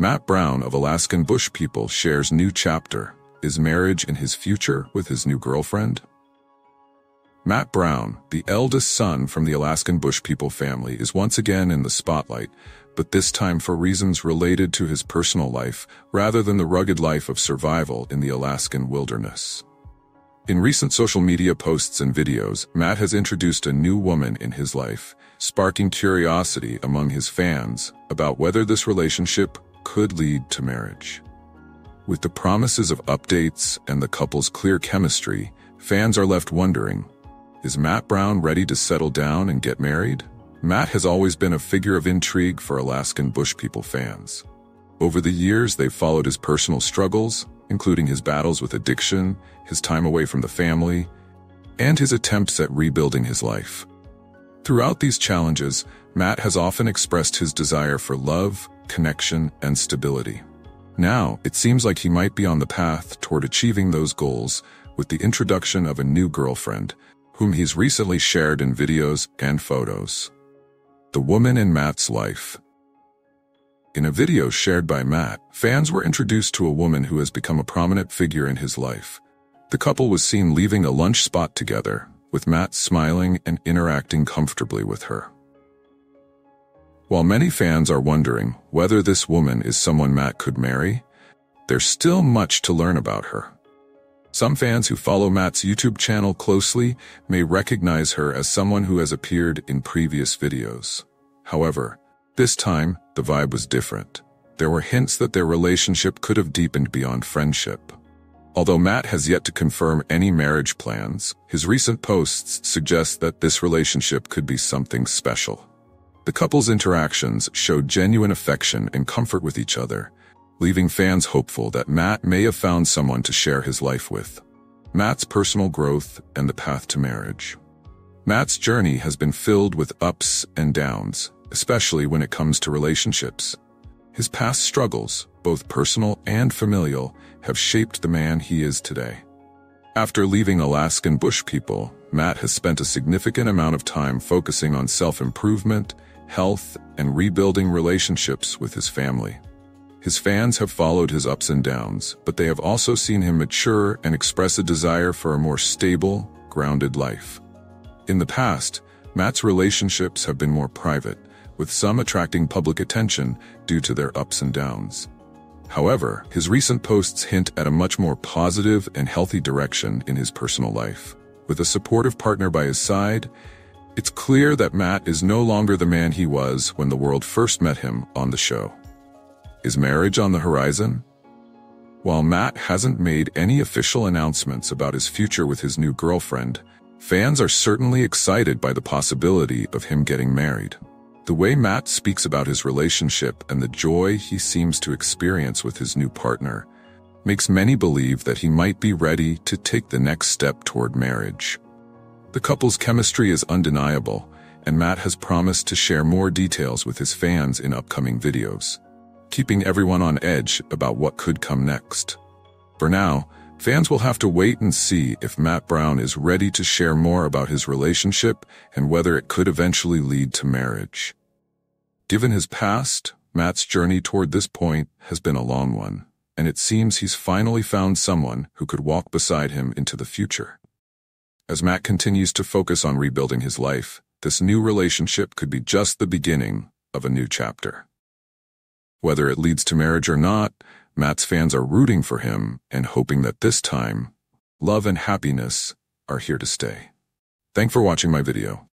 Matt Brown of Alaskan Bush People shares new chapter, his marriage and his future with his new girlfriend. Matt Brown, the eldest son from the Alaskan Bush People family, is once again in the spotlight, but this time for reasons related to his personal life rather than the rugged life of survival in the Alaskan wilderness. In recent social media posts and videos, Matt has introduced a new woman in his life, sparking curiosity among his fans about whether this relationship could lead to marriage. With the promises of updates and the couple's clear chemistry, fans are left wondering, is Matt Brown ready to settle down and get married? Matt has always been a figure of intrigue for Alaskan Bush People fans. Over the years, they've followed his personal struggles, including his battles with addiction, his time away from the family, and his attempts at rebuilding his life. Throughout these challenges, Matt has often expressed his desire for love, connection, and stability. Now, it seems like he might be on the path toward achieving those goals with the introduction of a new girlfriend, whom he's recently shared in videos and photos. The woman in Matt's life. In a video shared by Matt, fans were introduced to a woman who has become a prominent figure in his life. The couple was seen leaving a lunch spot together, with Matt smiling and interacting comfortably with her. While many fans are wondering whether this woman is someone Matt could marry, there's still much to learn about her. Some fans who follow Matt's YouTube channel closely may recognize her as someone who has appeared in previous videos. However, this time, the vibe was different. There were hints that their relationship could have deepened beyond friendship. Although Matt has yet to confirm any marriage plans, his recent posts suggest that this relationship could be something special. The couple's interactions showed genuine affection and comfort with each other, leaving fans hopeful that Matt may have found someone to share his life with. Matt's personal growth and the path to marriage. Matt's journey has been filled with ups and downs, especially when it comes to relationships. His past struggles, both personal and familial, have shaped the man he is today. After leaving Alaskan Bush People, Matt has spent a significant amount of time focusing on self-improvement, health, and rebuilding relationships with his family. His fans have followed his ups and downs, but they have also seen him mature and express a desire for a more stable, grounded life. In the past, Matt's relationships have been more private, with some attracting public attention due to their ups and downs. However, his recent posts hint at a much more positive and healthy direction in his personal life. With a supportive partner by his side, it's clear that Matt is no longer the man he was when the world first met him on the show. Is marriage on the horizon? While Matt hasn't made any official announcements about his future with his new girlfriend, fans are certainly excited by the possibility of him getting married. The way Matt speaks about his relationship and the joy he seems to experience with his new partner makes many believe that he might be ready to take the next step toward marriage. The couple's chemistry is undeniable, and Matt has promised to share more details with his fans in upcoming videos, keeping everyone on edge about what could come next. For now, fans will have to wait and see if Matt Brown is ready to share more about his relationship and whether it could eventually lead to marriage. Given his past, Matt's journey toward this point has been a long one, and it seems he's finally found someone who could walk beside him into the future. As Matt continues to focus on rebuilding his life, this new relationship could be just the beginning of a new chapter. Whether it leads to marriage or not, Matt's fans are rooting for him and hoping that this time, love and happiness are here to stay. Thanks for watching my video.